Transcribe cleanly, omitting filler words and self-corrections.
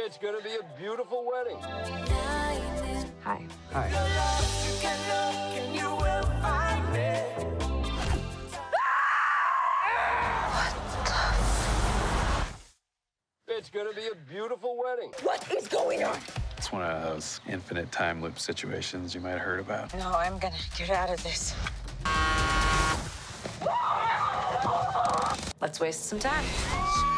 It's gonna be a beautiful wedding. Hi. Hi. What the? It's gonna be a beautiful wedding. What is going on? It's one of those infinite time loop situations you might have heard about. No, I'm gonna get out of this. Let's waste some time.